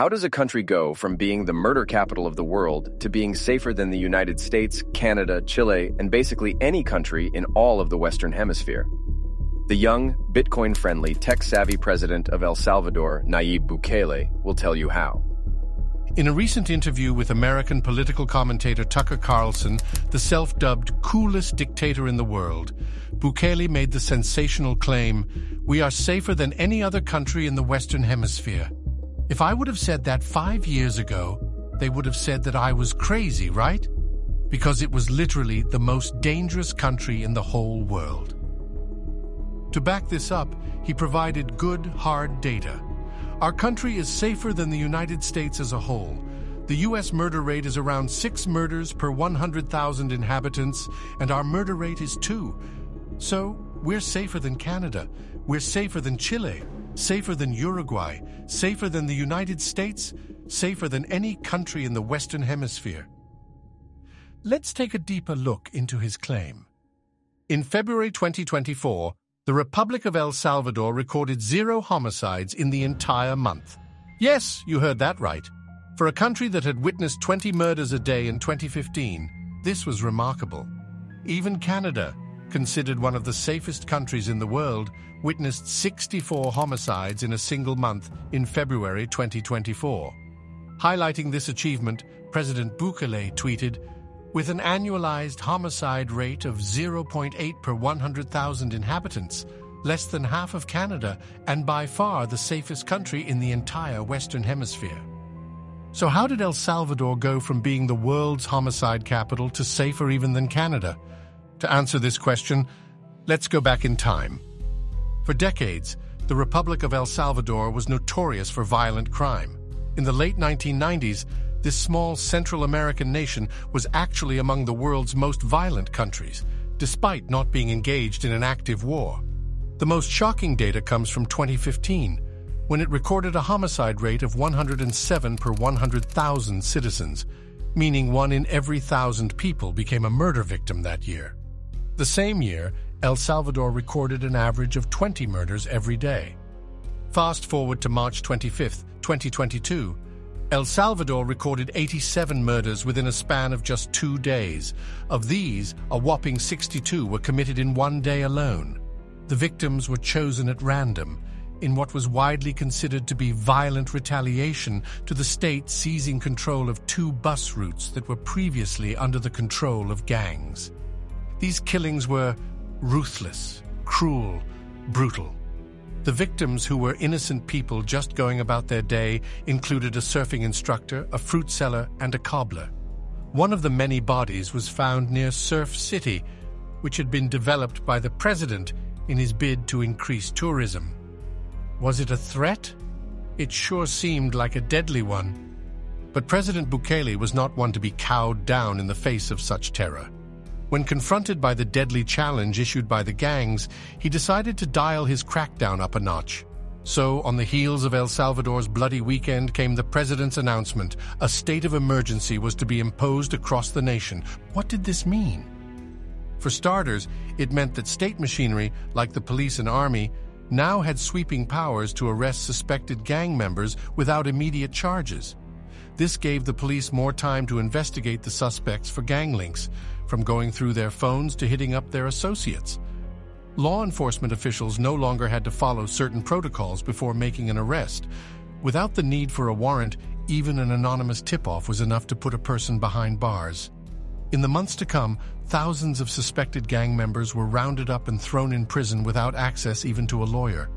How does a country go from being the murder capital of the world to being safer than the United States, Canada, Chile, and basically any country in all of the Western Hemisphere? The young, Bitcoin-friendly, tech-savvy president of El Salvador, Nayib Bukele, will tell you how. In a recent interview with American political commentator Tucker Carlson, the self-dubbed coolest dictator in the world, Bukele made the sensational claim, "We are safer than any other country in the Western Hemisphere." If I would have said that 5 years ago, they would have said that I was crazy, right? Because it was literally the most dangerous country in the whole world. To back this up, he provided good, hard data. Our country is safer than the United States as a whole. The U.S. murder rate is around 6 murders per 100,000 inhabitants, and our murder rate is 2. So, we're safer than Canada. We're safer than Chile. Safer than Uruguay, safer than the United States, safer than any country in the Western Hemisphere. Let's take a deeper look into his claim. In February 2024, the Republic of El Salvador recorded 0 homicides in the entire month. Yes, you heard that right. For a country that had witnessed 20 murders a day in 2015, this was remarkable. Even Canada, considered one of the safest countries in the world, witnessed 64 homicides in a single month in February 2024. Highlighting this achievement, President Bukele tweeted, "With an annualized homicide rate of 0.8 per 100,000 inhabitants, less than half of Canada, and by far the safest country in the entire Western Hemisphere." So how did El Salvador go from being the world's homicide capital to safer even than Canada? To answer this question, let's go back in time. For decades, the Republic of El Salvador was notorious for violent crime. In the late 1990s, this small Central American nation was actually among the world's most violent countries, despite not being engaged in an active war. The most shocking data comes from 2015, when it recorded a homicide rate of 107 per 100,000 citizens, meaning 1 in every 1,000 people became a murder victim that year. The same year, El Salvador recorded an average of 20 murders every day. Fast forward to March 25, 2022, El Salvador recorded 87 murders within a span of just 2 days. Of these, a whopping 62 were committed in one day alone. The victims were chosen at random, in what was widely considered to be violent retaliation to the state seizing control of 2 bus routes that were previously under the control of gangs. These killings were ruthless, cruel, brutal. The victims, who were innocent people just going about their day, included a surfing instructor, a fruit seller, and a cobbler. One of the many bodies was found near Surf City, which had been developed by the president in his bid to increase tourism. Was it a threat? It sure seemed like a deadly one. But President Bukele was not one to be cowed down in the face of such terror. When confronted by the deadly challenge issued by the gangs, he decided to dial his crackdown up a notch. So, on the heels of El Salvador's bloody weekend came the president's announcement. A state of emergency was to be imposed across the nation. What did this mean? For starters, it meant that state machinery, like the police and army, now had sweeping powers to arrest suspected gang members without immediate charges. This gave the police more time to investigate the suspects for gang links, from going through their phones to hitting up their associates. Law enforcement officials no longer had to follow certain protocols before making an arrest. Without the need for a warrant, even an anonymous tip-off was enough to put a person behind bars. In the months to come, thousands of suspected gang members were rounded up and thrown in prison without access even to a lawyer.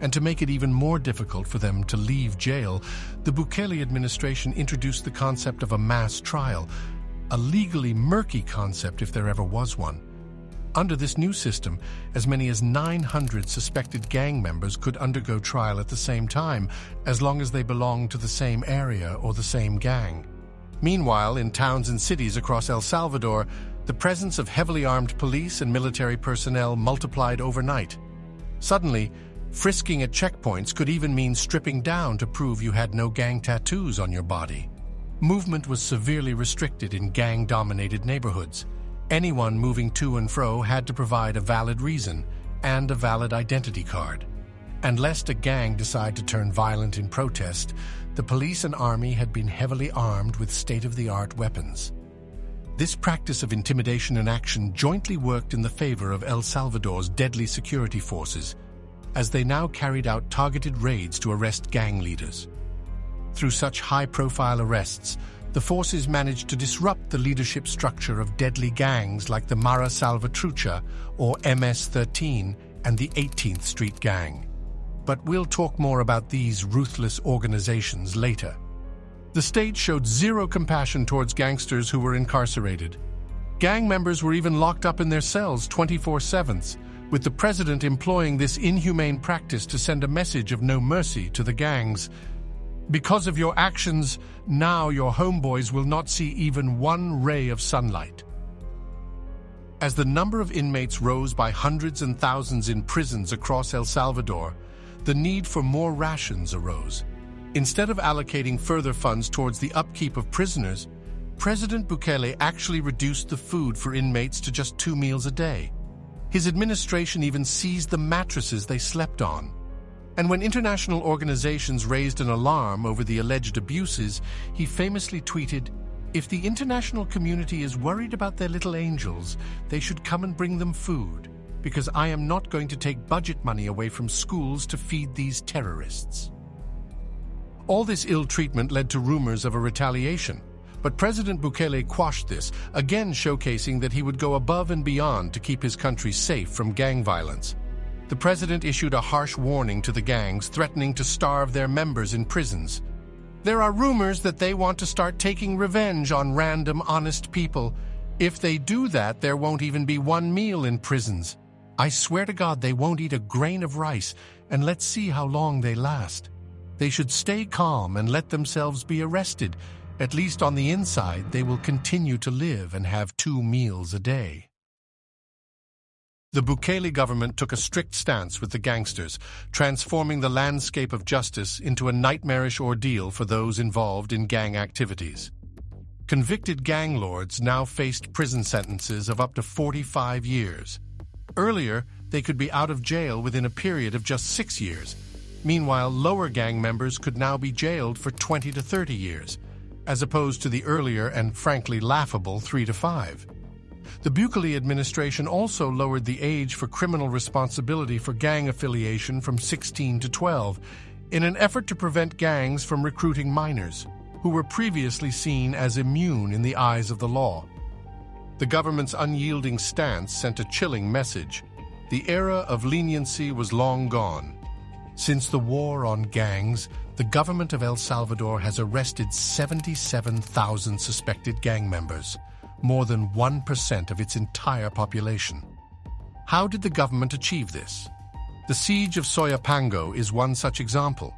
And to make it even more difficult for them to leave jail, the Bukele administration introduced the concept of a mass trial, a legally murky concept if there ever was one. Under this new system, as many as 900 suspected gang members could undergo trial at the same time, as long as they belonged to the same area or the same gang. Meanwhile, in towns and cities across El Salvador, the presence of heavily armed police and military personnel multiplied overnight. Suddenly, frisking at checkpoints could even mean stripping down to prove you had no gang tattoos on your body. Movement was severely restricted in gang-dominated neighborhoods. Anyone moving to and fro had to provide a valid reason and a valid identity card. Unless the gang decide to turn violent in protest, the police and army had been heavily armed with state-of-the-art weapons. This practice of intimidation and action jointly worked in the favor of El Salvador's deadly security forces, as they now carried out targeted raids to arrest gang leaders. Through such high-profile arrests, the forces managed to disrupt the leadership structure of deadly gangs like the Mara Salvatrucha, or MS-13, and the 18th Street Gang. But we'll talk more about these ruthless organizations later. The state showed zero compassion towards gangsters who were incarcerated. Gang members were even locked up in their cells 24/7, with the president employing this inhumane practice to send a message of no mercy to the gangs. Because of your actions, now your homeboys will not see even one ray of sunlight. As the number of inmates rose by hundreds and thousands in prisons across El Salvador, the need for more rations arose. Instead of allocating further funds towards the upkeep of prisoners, President Bukele actually reduced the food for inmates to just 2 meals a day. His administration even seized the mattresses they slept on. And when international organizations raised an alarm over the alleged abuses, he famously tweeted, "If the international community is worried about their little angels, they should come and bring them food, because I am not going to take budget money away from schools to feed these terrorists." All this ill treatment led to rumors of a retaliation, but President Bukele quashed this, again showcasing that he would go above and beyond to keep his country safe from gang violence. The president issued a harsh warning to the gangs, threatening to starve their members in prisons. "There are rumors that they want to start taking revenge on random, honest people. If they do that, there won't even be one meal in prisons. I swear to God, they won't eat a grain of rice, and let's see how long they last. They should stay calm and let themselves be arrested. At least on the inside, they will continue to live and have 2 meals a day." The Bukele government took a strict stance with the gangsters, transforming the landscape of justice into a nightmarish ordeal for those involved in gang activities. Convicted gang lords now faced prison sentences of up to 45 years. Earlier, they could be out of jail within a period of just 6 years. Meanwhile, lower gang members could now be jailed for 20 to 30 years, as opposed to the earlier and frankly laughable 3 to 5. The Bukele administration also lowered the age for criminal responsibility for gang affiliation from 16 to 12 in an effort to prevent gangs from recruiting minors, who were previously seen as immune in the eyes of the law. The government's unyielding stance sent a chilling message. The era of leniency was long gone. Since the war on gangs, the government of El Salvador has arrested 77,000 suspected gang members, more than 1% of its entire population. How did the government achieve this? The siege of Soyapango is one such example.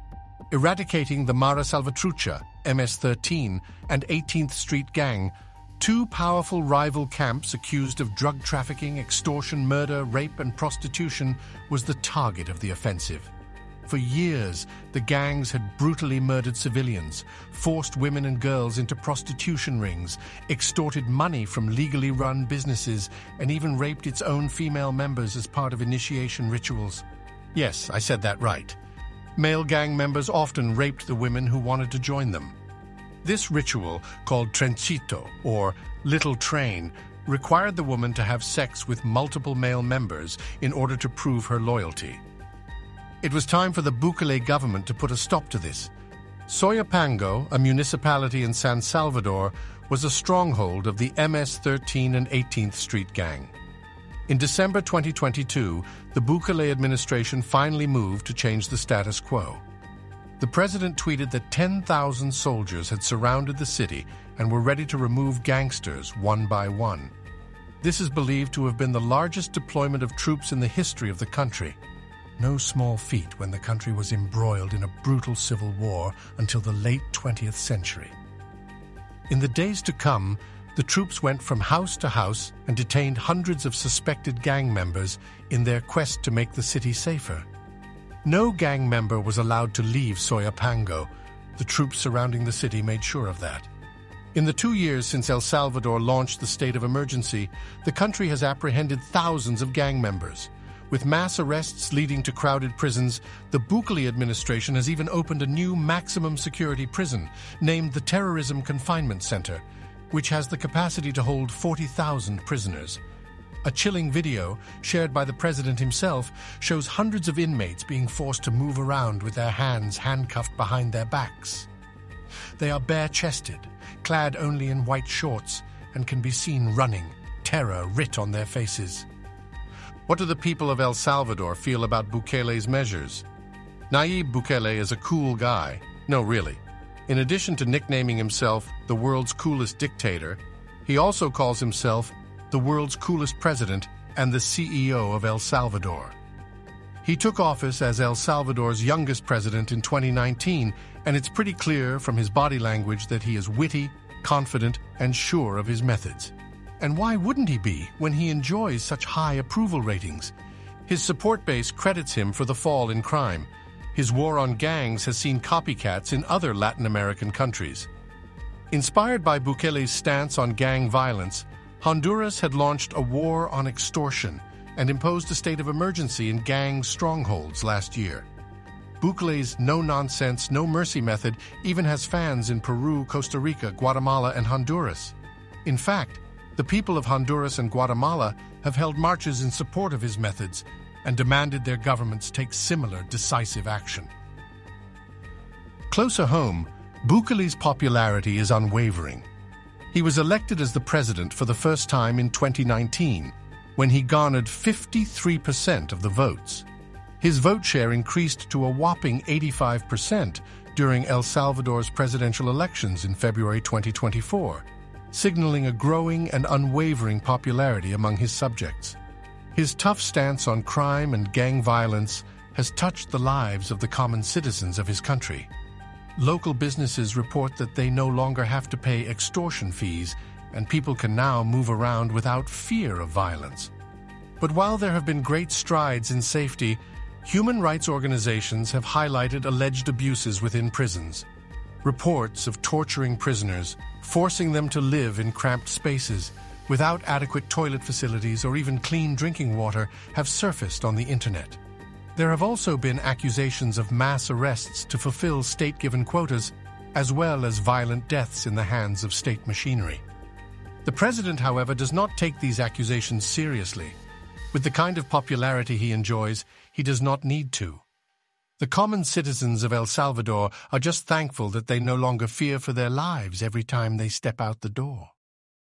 Eradicating the Mara Salvatrucha, MS-13, and 18th Street Gang, 2 powerful rival camps accused of drug trafficking, extortion, murder, rape, and prostitution, was the target of the offensive. For years, the gangs had brutally murdered civilians, forced women and girls into prostitution rings, extorted money from legally run businesses, and even raped its own female members as part of initiation rituals. Yes, I said that right. Male gang members often raped the women who wanted to join them. This ritual, called trencito, or little train, required the woman to have sex with multiple male members in order to prove her loyalty. It was time for the Bukele government to put a stop to this. Soyapango, a municipality in San Salvador, was a stronghold of the MS-13 and 18th Street Gang. In December 2022, the Bukele administration finally moved to change the status quo. The president tweeted that 10,000 soldiers had surrounded the city and were ready to remove gangsters one by one. This is believed to have been the largest deployment of troops in the history of the country. No small feat when the country was embroiled in a brutal civil war until the late 20th century. In the days to come, the troops went from house to house and detained hundreds of suspected gang members in their quest to make the city safer. No gang member was allowed to leave Soyapango. The troops surrounding the city made sure of that. In the 2 years since El Salvador launched the state of emergency, the country has apprehended thousands of gang members, With mass arrests leading to crowded prisons, the Bukele administration has even opened a new maximum security prison named the Terrorism Confinement Center, which has the capacity to hold 40,000 prisoners. A chilling video shared by the president himself shows hundreds of inmates being forced to move around with their hands handcuffed behind their backs. They are bare-chested, clad only in white shorts, and can be seen running, terror writ on their faces. What do the people of El Salvador feel about Bukele's measures? Nayib Bukele is a cool guy. No, really. In addition to nicknaming himself the world's coolest dictator, he also calls himself the world's coolest president and the CEO of El Salvador. He took office as El Salvador's youngest president in 2019, and it's pretty clear from his body language that he is witty, confident, and sure of his methods. And why wouldn't he be when he enjoys such high approval ratings? His support base credits him for the fall in crime. His war on gangs has seen copycats in other Latin American countries. Inspired by Bukele's stance on gang violence, Honduras had launched a war on extortion and imposed a state of emergency in gang strongholds last year. Bukele's no-nonsense, no-mercy method even has fans in Peru, Costa Rica, Guatemala, and Honduras. In fact, the people of Honduras and Guatemala have held marches in support of his methods and demanded their governments take similar decisive action. Closer home, Bukele's popularity is unwavering. He was elected as the president for the first time in 2019, when he garnered 53% of the votes. His vote share increased to a whopping 85% during El Salvador's presidential elections in February 2024, signaling a growing and unwavering popularity among his subjects. His tough stance on crime and gang violence has touched the lives of the common citizens of his country. Local businesses report that they no longer have to pay extortion fees, and people can now move around without fear of violence. But while there have been great strides in safety, human rights organizations have highlighted alleged abuses within prisons. Reports of torturing prisoners, forcing them to live in cramped spaces, without adequate toilet facilities or even clean drinking water, have surfaced on the internet. There have also been accusations of mass arrests to fulfill state-given quotas, as well as violent deaths in the hands of state machinery. The president, however, does not take these accusations seriously. With the kind of popularity he enjoys, he does not need to. The common citizens of El Salvador are just thankful that they no longer fear for their lives every time they step out the door.